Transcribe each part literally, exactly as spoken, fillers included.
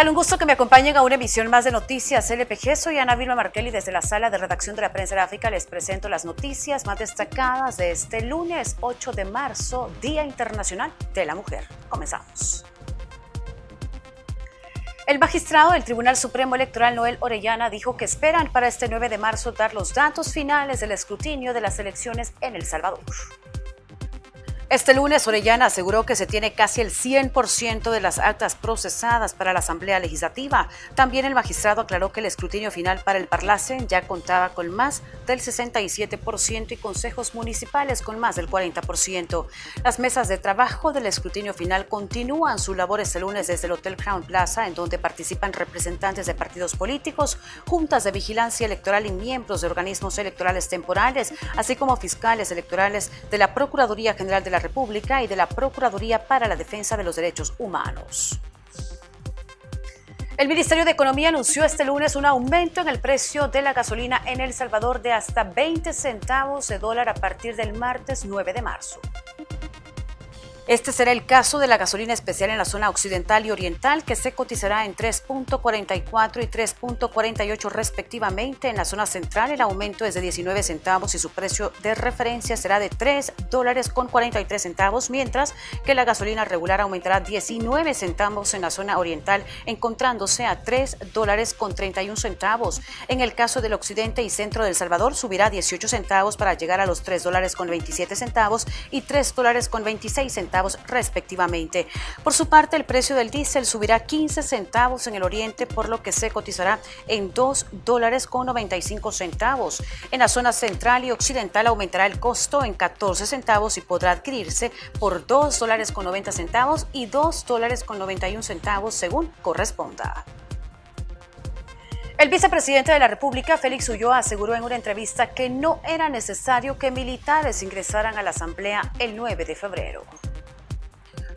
tal? Un gusto que me acompañen a una emisión más de Noticias L P G. Soy Ana Vilma Marquelli desde la sala de redacción de La Prensa Gráfica. Les presento las noticias más destacadas de este lunes ocho de marzo, Día Internacional de la Mujer. Comenzamos. El magistrado del Tribunal Supremo Electoral, Noel Orellana, dijo que esperan para este nueve de marzo dar los datos finales del escrutinio de las elecciones en El Salvador. Este lunes, Orellana aseguró que se tiene casi el cien por ciento de las actas procesadas para la Asamblea Legislativa. También el magistrado aclaró que el escrutinio final para el Parlacen ya contaba con más del sesenta y siete por ciento y consejos municipales con más del cuarenta por ciento. Las mesas de trabajo del escrutinio final continúan su labor este lunes desde el Hotel Crown Plaza, en donde participan representantes de partidos políticos, juntas de vigilancia electoral y miembros de organismos electorales temporales, así como fiscales electorales de la Procuraduría General de la República y de la Procuraduría para la Defensa de los Derechos Humanos. El Ministerio de Economía anunció este lunes un aumento en el precio de la gasolina en El Salvador de hasta veinte centavos de dólar a partir del martes nueve de marzo. Este será el caso de la gasolina especial en la zona occidental y oriental, que se cotizará en tres punto cuarenta y cuatro y tres punto cuarenta y ocho respectivamente. En la zona central el aumento es de diecinueve centavos y su precio de referencia será de tres dólares con cuarenta y tres centavos, mientras que la gasolina regular aumentará diecinueve centavos en la zona oriental, encontrándose a tres dólares con treinta y un centavos. En el caso del occidente y centro del Salvador subirá dieciocho centavos para llegar a los tres dólares con veintisiete centavos y tres dólares con veintiséis centavos respectivamente. Por su parte, el precio del diésel subirá quince centavos en el oriente, por lo que se cotizará en dos dólares con noventa y cinco centavos. En la zona central y occidental aumentará el costo en catorce centavos y podrá adquirirse por dos dólares con noventa centavos y dos dólares con noventa y un centavos según corresponda. El vicepresidente de la República, Félix Ulloa, aseguró en una entrevista que no era necesario que militares ingresaran a la Asamblea el nueve de febrero.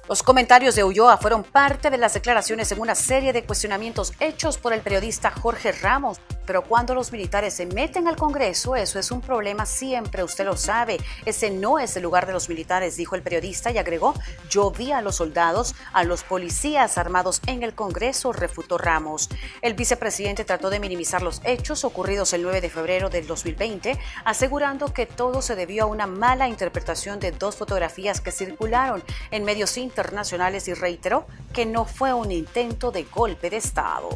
Los comentarios de Ulloa fueron parte de las declaraciones en una serie de cuestionamientos hechos por el periodista Jorge Ramos. Pero cuando los militares se meten al Congreso, eso es un problema siempre, usted lo sabe. Ese no es el lugar de los militares, dijo el periodista y agregó, yo vi a los soldados, a los policías armados en el Congreso, refutó Ramos. El vicepresidente trató de minimizar los hechos ocurridos el nueve de febrero del dos mil veinte, asegurando que todo se debió a una mala interpretación de dos fotografías que circularon en medios internacionales y reiteró que no fue un intento de golpe de Estado.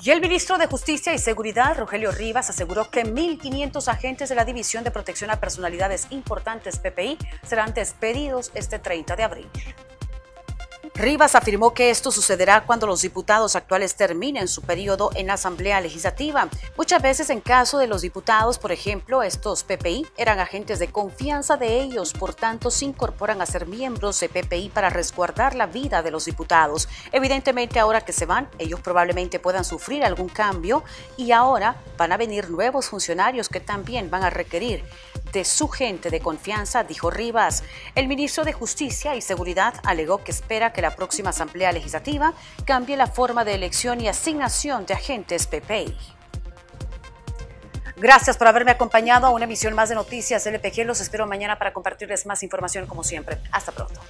Y el ministro de Justicia y Seguridad, Rogelio Rivas, aseguró que mil quinientos agentes de la División de Protección a Personalidades Importantes, P P I, serán despedidos este treinta de abril. Rivas afirmó que esto sucederá cuando los diputados actuales terminen su periodo en la Asamblea Legislativa. Muchas veces en caso de los diputados, por ejemplo, estos P P I eran agentes de confianza de ellos, por tanto se incorporan a ser miembros de P P I para resguardar la vida de los diputados. Evidentemente ahora que se van, ellos probablemente puedan sufrir algún cambio y ahora van a venir nuevos funcionarios que también van a requerir de su gente de confianza, dijo Rivas. El ministro de Justicia y Seguridad alegó que espera que la próxima Asamblea Legislativa cambie la forma de elección y asignación de agentes P P I. Gracias por haberme acompañado a una emisión más de Noticias L P G. Los espero mañana para compartirles más información como siempre. Hasta pronto.